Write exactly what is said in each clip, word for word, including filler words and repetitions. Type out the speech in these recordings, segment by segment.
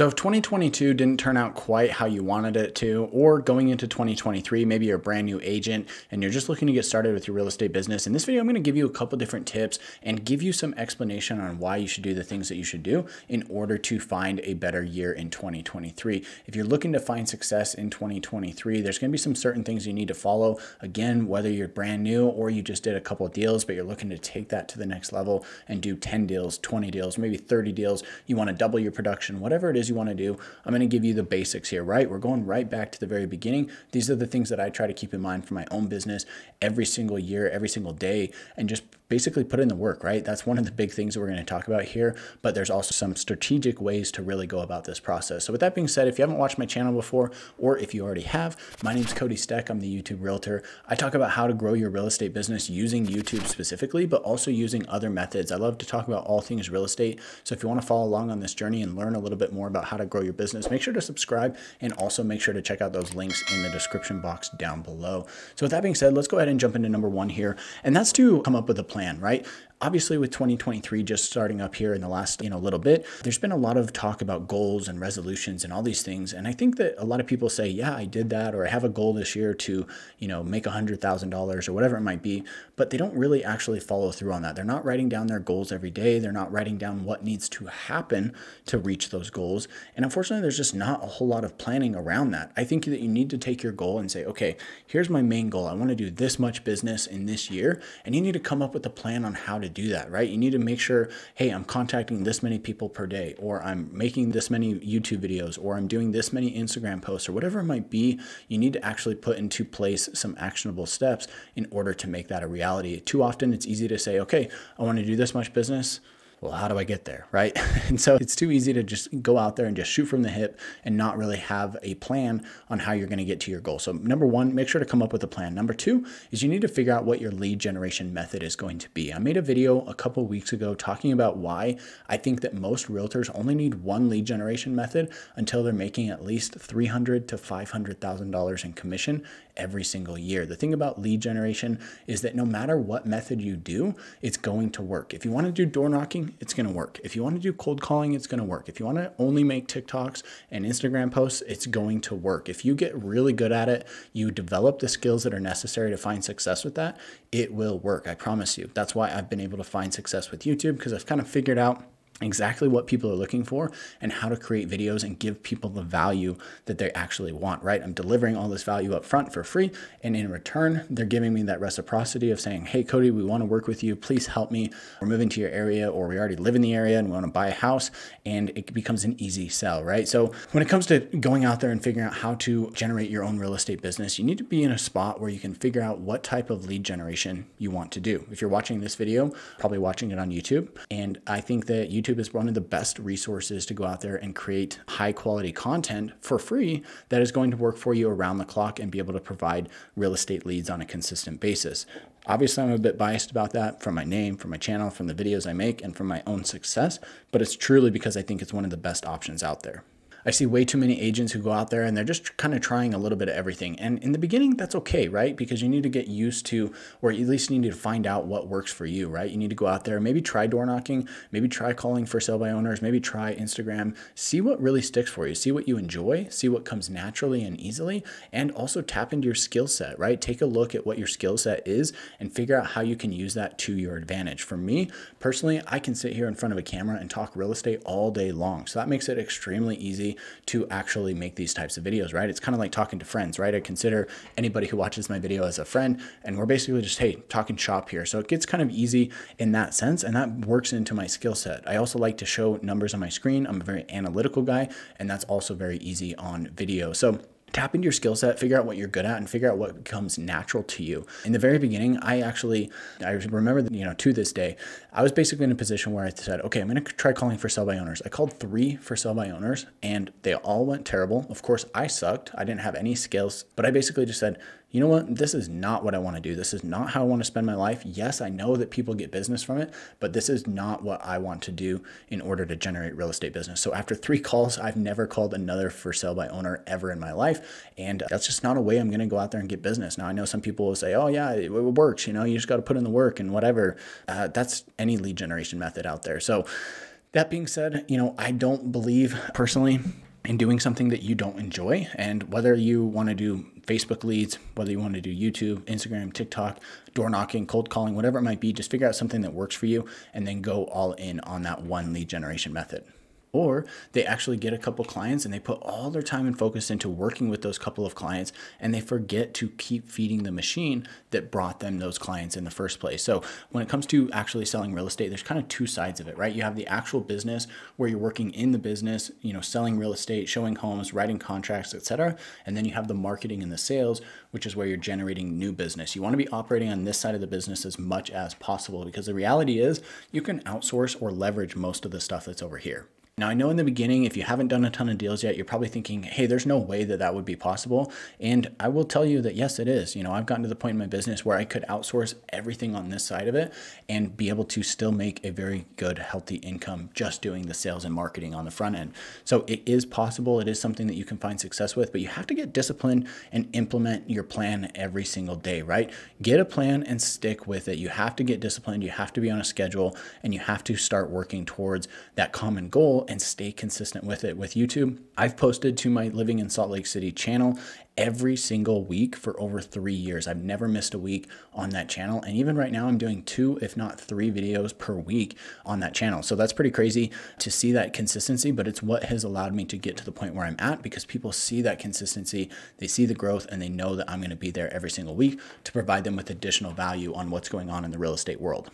So if twenty twenty-two didn't turn out quite how you wanted it to, or going into twenty twenty-three, maybe you're a brand new agent and you're just looking to get started with your real estate business, in this video, I'm going to give you a couple different tips and give you some explanation on why you should do the things that you should do in order to find a better year in twenty twenty-three. If you're looking to find success in twenty twenty-three, there's going to be some certain things you need to follow. Again, whether you're brand new or you just did a couple of deals, but you're looking to take that to the next level and do ten deals, twenty deals, maybe thirty deals, you want to double your production, whatever it is you want to do, I'm going to give you the basics here, right? We're going right back to the very beginning. These are the things that I try to keep in mind for my own business every single year, every single day, and just basically put in the work, right? That's one of the big things that we're going to talk about here, but there's also some strategic ways to really go about this process. So with that being said, if you haven't watched my channel before, or if you already have, my name's Cody Steck. I'm the YouTube Realtor. I talk about how to grow your real estate business using YouTube specifically, but also using other methods. I love to talk about all things real estate. So if you want to follow along on this journey and learn a little bit more about how to grow your business, make sure to subscribe and also make sure to check out those links in the description box down below. So with that being said, let's go ahead and jump into number one here, and that's to come up with a plan. Plan, right? Obviously with twenty twenty-three just starting up here in the last, you know, little bit, there's been a lot of talk about goals and resolutions and all these things. And I think that a lot of people say, yeah, I did that, or I have a goal this year to, you know, make one hundred thousand dollars or whatever it might be, but they don't really actually follow through on that. They're not writing down their goals every day. They're not writing down what needs to happen to reach those goals. And unfortunately, there's just not a whole lot of planning around that. I think that you need to take your goal and say, okay, here's my main goal. I want to do this much business in this year. And you need to come up with a plan on how to do that, right? You need to make sure, hey, I'm contacting this many people per day, or I'm making this many YouTube videos, or I'm doing this many Instagram posts, or whatever it might be. You need to actually put into place some actionable steps in order to make that a reality. Too often it's easy to say, okay, I want to do this much business. Well, how do I get there, right? And so it's too easy to just go out there and just shoot from the hip and not really have a plan on how you're going to get to your goal. So number one, make sure to come up with a plan. Number two is you need to figure out what your lead generation method is going to be. I made a video a couple weeks ago talking about why I think that most realtors only need one lead generation method until they're making at least three hundred thousand to five hundred thousand dollars in commission every single year. The thing about lead generation is that no matter what method you do, it's going to work. If you want to do door knocking, it's going to work. If you want to do cold calling, it's going to work. If you want to only make TikToks and Instagram posts, it's going to work. If you get really good at it, you develop the skills that are necessary to find success with that, it will work. I promise you. That's why I've been able to find success with YouTube, because I've kind of figured out exactly what people are looking for and how to create videos and give people the value that they actually want, right? I'm delivering all this value up front for free, and in return, they're giving me that reciprocity of saying, hey, Cody, we want to work with you. Please help me. We're moving to your area, or we already live in the area and we want to buy a house, and it becomes an easy sell, right? So when it comes to going out there and figuring out how to generate your own real estate business, you need to be in a spot where you can figure out what type of lead generation you want to do. If you're watching this video, probably watching it on YouTube, and I think that YouTube is one of the best resources to go out there and create high quality content for free that is going to work for you around the clock and be able to provide real estate leads on a consistent basis. Obviously, I'm a bit biased about that from my name, from my channel, from the videos I make, and from my own success, but it's truly because I think it's one of the best options out there. I see way too many agents who go out there and they're just kind of trying a little bit of everything. And in the beginning, that's okay, right? Because you need to get used to, or at least need to find out what works for you, right? You need to go out there, maybe try door knocking, maybe try calling for sale by owners, maybe try Instagram, see what really sticks for you, see what you enjoy, see what comes naturally and easily, and also tap into your skill set, right? Take a look at what your skill set is and figure out how you can use that to your advantage. For me personally, I can sit here in front of a camera and talk real estate all day long. So that makes it extremely easy to actually make these types of videos, right? It's kind of like talking to friends, right? I consider anybody who watches my video as a friend, and we're basically just, hey, talking shop here. So it gets kind of easy in that sense, and that works into my skill set. I also like to show numbers on my screen. I'm a very analytical guy, and that's also very easy on video. So tap into your skill set, figure out what you're good at, and figure out what comes natural to you. In the very beginning, I actually, I remember, you know, to this day, I was basically in a position where I said, okay, I'm going to try calling for sale by owners. I called three for sale by owners and they all went terrible. Of course, I sucked. I didn't have any skills, but I basically just said, you know what? This is not what I want to do. This is not how I want to spend my life. Yes, I know that people get business from it, but this is not what I want to do in order to generate real estate business. So after three calls, I've never called another for sale by owner ever in my life. And that's just not a way I'm going to go out there and get business. Now, I know some people will say, oh yeah, it, it works. You know, you just got to put in the work and whatever. Uh, that's any lead generation method out there. So That being said, you know, I don't believe personally in doing something that you don't enjoy. And whether you want to do Facebook leads, whether you want to do YouTube, Instagram, TikTok, door knocking, cold calling, whatever it might be, just figure out something that works for you and then go all in on that one lead generation method. Or they actually get a couple clients and they put all their time and focus into working with those couple of clients, and they forget to keep feeding the machine that brought them those clients in the first place. So when it comes to actually selling real estate, there's kind of two sides of it, right? You have the actual business where you're working in the business, you know, selling real estate, showing homes, writing contracts, et cetera. And then you have the marketing and the sales, which is where you're generating new business. You want to be operating on this side of the business as much as possible, because the reality is you can outsource or leverage most of the stuff that's over here. Now, I know in the beginning, if you haven't done a ton of deals yet, you're probably thinking, hey, there's no way that that would be possible. And I will tell you that, yes, it is. You know, I've gotten to the point in my business where I could outsource everything on this side of it and be able to still make a very good, healthy income just doing the sales and marketing on the front end. So it is possible. It is something that you can find success with, but you have to get disciplined and implement your plan every single day, right? Get a plan and stick with it. You have to get disciplined. You have to be on a schedule, and you have to start working towards that common goal and stay consistent with it. With YouTube, I've posted to my Living in Salt Lake City channel every single week for over three years. I've never missed a week on that channel. And even right now I'm doing two, if not three videos per week on that channel. So that's pretty crazy to see that consistency, but it's what has allowed me to get to the point where I'm at, because people see that consistency, they see the growth, and they know that I'm going to be there every single week to provide them with additional value on what's going on in the real estate world.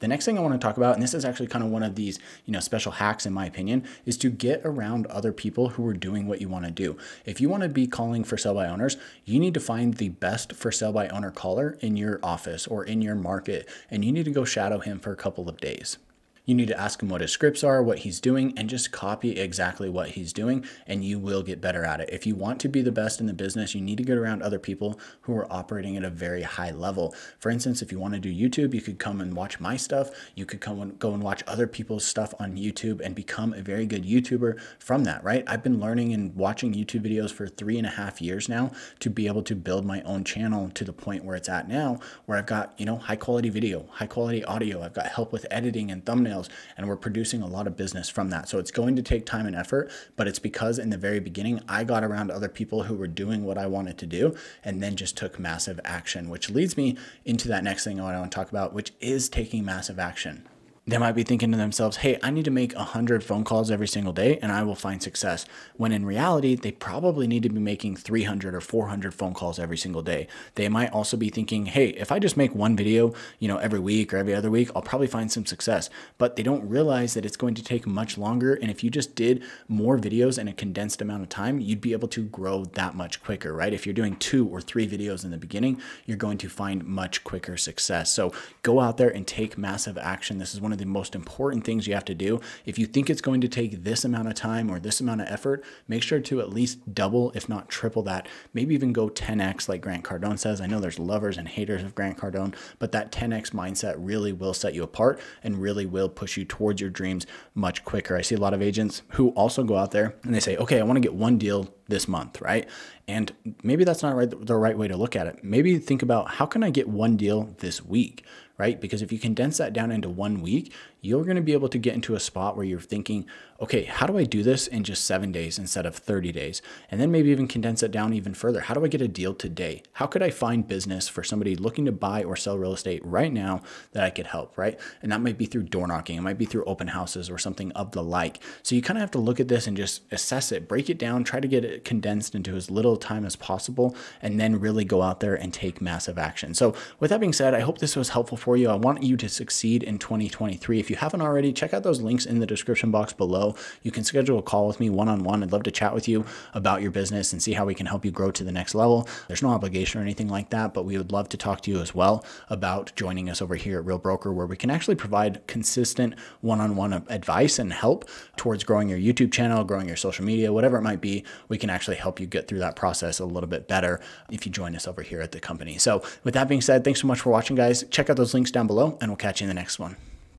The next thing I want to talk about, and this is actually kind of one of these, you know, special hacks in my opinion, is to get around other people who are doing what you want to do. If you want to be calling for sell by owners, you need to find the best for sell by owner caller in your office or in your market, and you need to go shadow him for a couple of days. You need to ask him what his scripts are, what he's doing, and just copy exactly what he's doing, and you will get better at it. If you want to be the best in the business, you need to get around other people who are operating at a very high level. For instance, if you want to do YouTube, you could come and watch my stuff. You could come and go and watch other people's stuff on YouTube and become a very good YouTuber from that, right? I've been learning and watching YouTube videos for three and a half years now to be able to build my own channel to the point where it's at now, where I've got, you know, high quality video, high quality audio. I've got help with editing and thumbnails, and we're producing a lot of business from that. So it's going to take time and effort, but it's because in the very beginning, I got around other people who were doing what I wanted to do and then just took massive action, which leads me into that next thing I want to talk about, which is taking massive action. They might be thinking to themselves, hey, I need to make one hundred phone calls every single day and I will find success. When in reality, they probably need to be making three hundred or four hundred phone calls every single day. They might also be thinking, hey, if I just make one video, you know, every week or every other week, I'll probably find some success. But they don't realize that it's going to take much longer. And if you just did more videos in a condensed amount of time, you'd be able to grow that much quicker, right? If you're doing two or three videos in the beginning, you're going to find much quicker success. So go out there and take massive action. This is one of the most important things you have to do. If you think it's going to take this amount of time or this amount of effort, make sure to at least double, if not triple that, maybe even go ten X like Grant Cardone says. I know there's lovers and haters of Grant Cardone, but that ten X mindset really will set you apart and really will push you towards your dreams much quicker. I see a lot of agents who also go out there and they say, okay, I want to get one deal this month, right? And maybe that's not right, the right way to look at it. Maybe think about, how can I get one deal this week, right? Because if you condense that down into one week, you're going to be able to get into a spot where you're thinking, okay, how do I do this in just seven days instead of thirty days? And then maybe even condense it down even further. How do I get a deal today? How could I find business for somebody looking to buy or sell real estate right now that I could help, right? And that might be through door knocking. It might be through open houses or something of the like. So you kind of have to look at this and just assess it, break it down, try to get it condensed into as little time as possible, and then really go out there and take massive action. So with that being said, I hope this was helpful for you. I want you to succeed in twenty twenty-three. If you haven't already, check out those links in the description box below. You can schedule a call with me one-on-one. I'd love to chat with you about your business and see how we can help you grow to the next level. There's no obligation or anything like that, but we would love to talk to you as well about joining us over here at Real Broker, where we can actually provide consistent one-on-one advice and help towards growing your YouTube channel, growing your social media, whatever it might be. We can actually help you get through that process a little bit better if you join us over here at the company. So with that being said, thanks so much for watching, guys. Check out those links down below, and we'll catch you in the next one.